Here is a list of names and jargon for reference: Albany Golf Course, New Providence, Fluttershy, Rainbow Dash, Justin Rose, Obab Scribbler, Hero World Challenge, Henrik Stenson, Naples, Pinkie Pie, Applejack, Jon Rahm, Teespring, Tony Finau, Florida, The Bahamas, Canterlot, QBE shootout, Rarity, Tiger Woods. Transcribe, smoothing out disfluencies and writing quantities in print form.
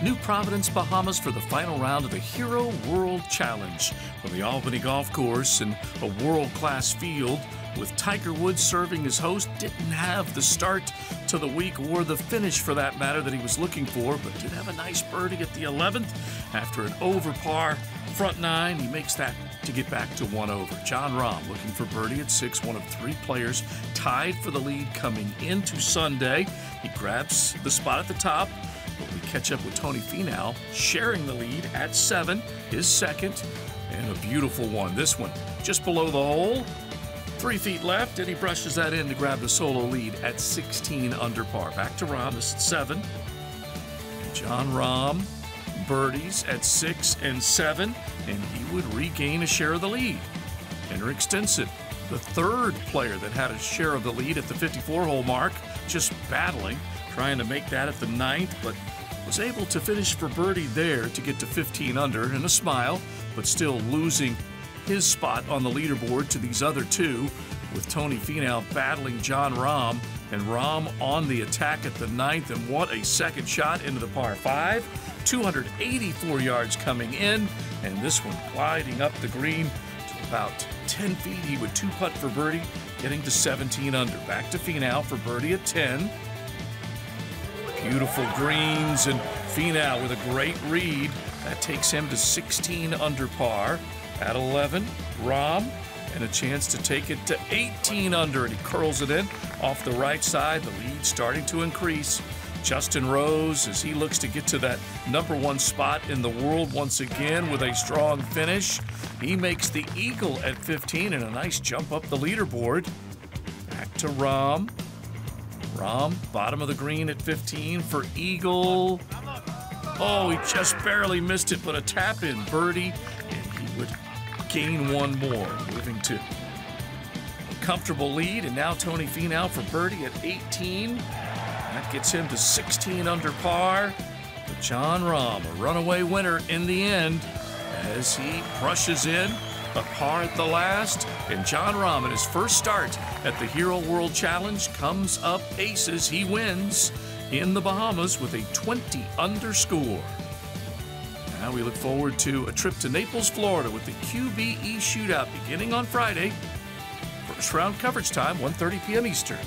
New Providence, Bahamas for the final round of the Hero World Challenge from the Albany Golf Course and a world-class field with Tiger Woods serving as host. Didn't have the start to the week or the finish for that matter that he was looking for, but did have a nice birdie at the 11th after an over par front nine. He makes that to get back to one over. Jon Rahm looking for birdie at 6, one of 3 players tied for the lead coming into Sunday. He grabs the spot at the top. But we catch up with Tony Finau, sharing the lead at 7, his second, and a beautiful one. This one just below the hole, 3 feet left, and he brushes that in to grab the solo lead at 16 under par. Back to Rahm, this at 7. And Jon Rahm birdies at 6 and 7, and he would regain a share of the lead. Henrik Stenson, the third player that had a share of the lead at the 54-hole mark, just battling, trying to make that at the 9th, but was able to finish for birdie there to get to 15 under in a smile, but still losing his spot on the leaderboard to these other two, with Tony Finau battling Jon Rahm, and Rahm on the attack at the 9th, and what a second shot into the par 5, 284 yards coming in, and this one gliding up the green to about 10 feet. He would two-putt for birdie, getting to 17 under. Back to Finau for birdie at 10. Beautiful greens, and Finau with a great read. That takes him to 16 under par. At 11, Rahm, and a chance to take it to 18 under, and he curls it in off the right side. The lead starting to increase. Justin Rose, as he looks to get to that #1 spot in the world once again with a strong finish. He makes the eagle at 15 and a nice jump up the leaderboard. Back to Rahm. Rahm, bottom of the green at 15 for eagle. Oh, he just barely missed it, but a tap-in birdie, and he would gain one more, moving to a comfortable lead. And now Tony Finau for birdie at 18. That gets him to 16 under par. But Jon Rahm, a runaway winner in the end, as he brushes in a par at the last, and Jon Rahm in his first start at the Hero World Challenge comes up aces. He wins in the Bahamas with a 20-under score. Now we look forward to a trip to Naples, Florida with the QBE shootout beginning on Friday. First round coverage time, 1:30 p.m. Eastern.